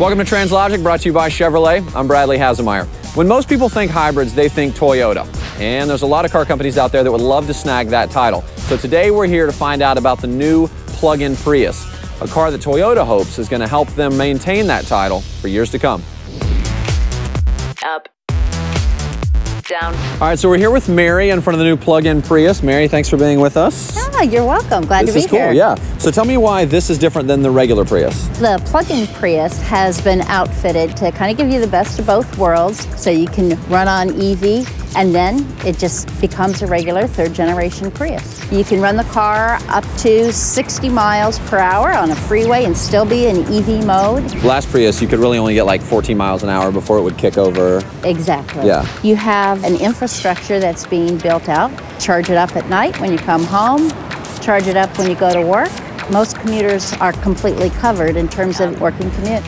Welcome to TransLogic, brought to you by Chevrolet. I'm Bradley Hasemeyer. When most people think hybrids, they think Toyota. And there's a lot of car companies out there that would love to snag that title. So today we're here to find out about the new plug-in Prius, a car that Toyota hopes is going to help them maintain that title for years to come. Up. Down. All right, so we're here with Mary in front of the new plug-in Prius. Mary, thanks for being with us. Ah, you're welcome. Glad to be here. This is cool, yeah. So tell me why this is different than the regular Prius. The plug-in Prius has been outfitted to kind of give you the best of both worlds, so you can run on EV, and then it just becomes a regular third-generation Prius. You can run the car up to 60 miles per hour on a freeway and still be in EV mode. Last Prius, you could really only get like 14 miles an hour before it would kick over. Exactly. Yeah. You have an infrastructure that's being built out. Charge it up at night when you come home. Charge it up when you go to work. Most commuters are completely covered in terms of working commute.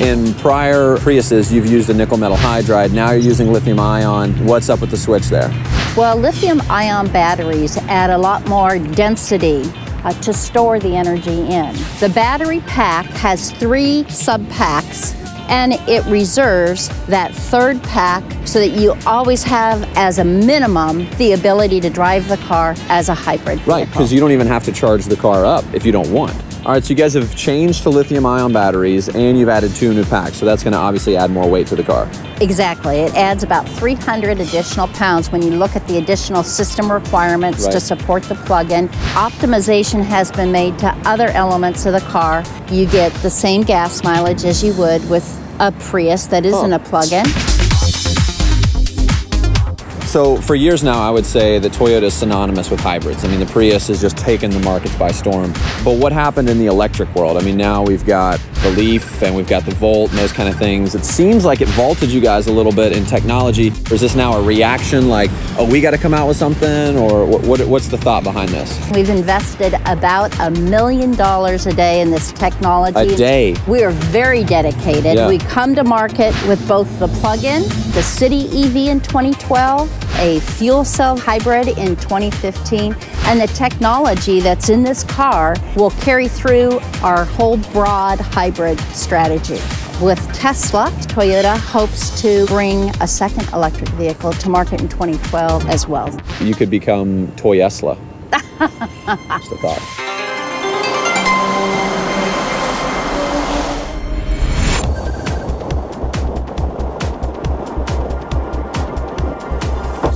In prior Priuses, you've used a nickel metal hydride. Now you're using lithium ion. What's up with the switch there? Well, lithium ion batteries add a lot more density to store the energy in. The battery pack has 3 sub-packs, and it reserves that 3rd pack so that you always have, as a minimum, the ability to drive the car as a hybrid vehicle. Right, because you don't even have to charge the car up if you don't want. All right, so you guys have changed to lithium-ion batteries, and you've added 2 new packs, so that's going to obviously add more weight to the car. Exactly. It adds about 300 additional pounds when you look at the additional system requirements to support the plug-in. Optimization has been made to other elements of the car. You get the same gas mileage as you would with a Prius that isn't a plug-in. So for years now, I would say that Toyota is synonymous with hybrids. I mean, the Prius has just taken the markets by storm. But what happened in the electric world? I mean, now we've got the Leaf and we've got the Volt and those kind of things. It seems like it vaulted you guys a little bit in technology. Or is this now a reaction like, oh, we got to come out with something? Or what's the thought behind this? We've invested about $1 million a day in this technology. A day. We are very dedicated. Yeah. We come to market with both the plug-in, the City EV in 2012, a fuel cell hybrid in 2015, and the technology that's in this car will carry through our whole broad hybrid strategy. With Tesla, Toyota hopes to bring a second electric vehicle to market in 2012 as well. You could become Toyesla. Just a thought.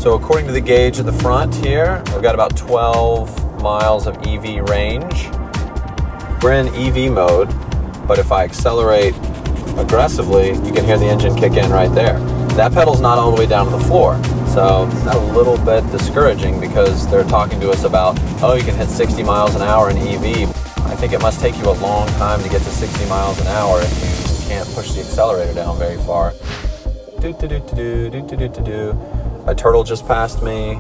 So according to the gauge at the front here, we've got about 12 miles of EV range. We're in EV mode, but if I accelerate aggressively, you can hear the engine kick in right there. That pedal's not all the way down to the floor, so it's a little bit discouraging because they're talking to us about, oh, you can hit 60 miles an hour in EV. I think it must take you a long time to get to 60 miles an hour if you can't push the accelerator down very far. Do-do-do-do-do-do-do-do-do. A turtle just passed me.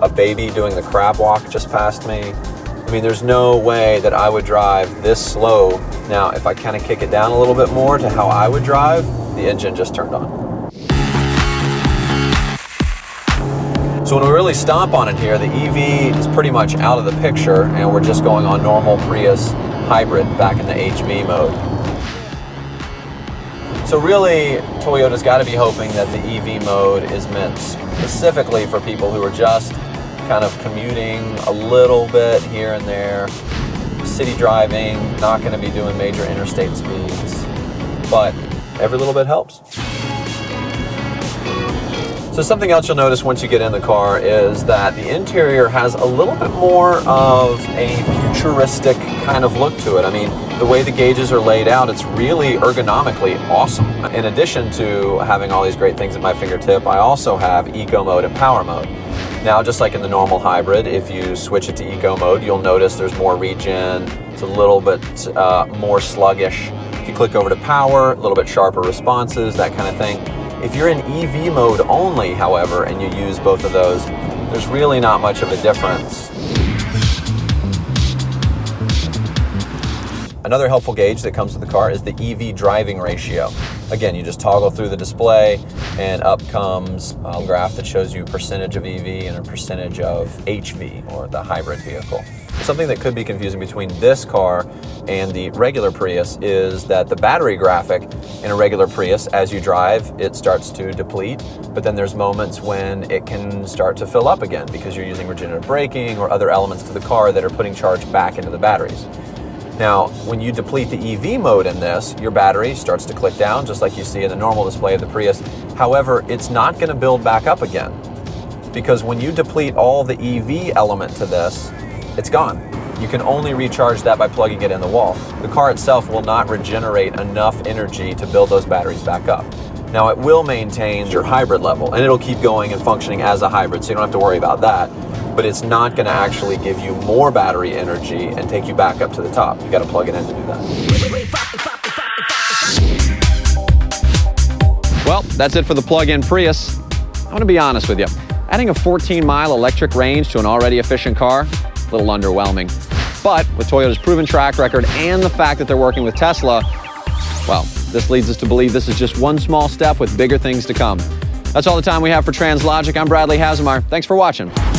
A baby doing the crab walk just passed me. I mean, there's no way that I would drive this slow. Now, if I kind of kick it down a little bit more to how I would drive, the engine just turned on. So when we really stomp on it here, the EV is pretty much out of the picture, and we're just going on normal Prius hybrid back in the HV mode. So really, Toyota's got to be hoping that the EV mode is meant specifically for people who are just kind of commuting a little bit here and there, city driving, not going to be doing major interstate speeds, but every little bit helps. So something else you'll notice once you get in the car is that the interior has a little bit more of a futuristic kind of look to it. I mean, the way the gauges are laid out, it's really ergonomically awesome. In addition to having all these great things at my fingertip, I also have eco mode and power mode. Now, just like in the normal hybrid, if you switch it to eco mode, you'll notice there's more regen. It's a little bit more sluggish. If you click over to power, a little bit sharper responses, that kind of thing. If you're in EV mode only, however, and you use both of those, there's really not much of a difference. Another helpful gauge that comes with the car is the EV driving ratio. Again, you just toggle through the display and up comes a graph that shows you percentage of EV and a percentage of HV, or the hybrid vehicle. Something that could be confusing between this car and the regular Prius is that the battery graphic in a regular Prius, as you drive, it starts to deplete, but then there's moments when it can start to fill up again because you're using regenerative braking or other elements to the car that are putting charge back into the batteries. Now, when you deplete the EV mode in this, your battery starts to click down, just like you see in the normal display of the Prius. However, it's not going to build back up again, because when you deplete all the EV element to this, it's gone. You can only recharge that by plugging it in the wall. The car itself will not regenerate enough energy to build those batteries back up. Now, it will maintain your hybrid level, and it'll keep going and functioning as a hybrid, so you don't have to worry about that. But it's not going to actually give you more battery energy and take you back up to the top. You got to plug it in to do that. Well, that's it for the plug-in Prius. I'm going to be honest with you. Adding a 14-mile electric range to an already efficient car, a little underwhelming. But with Toyota's proven track record and the fact that they're working with Tesla, well, this leads us to believe this is just one small step with bigger things to come. That's all the time we have for TransLogic. I'm Bradley Hasemeyer. Thanks for watching.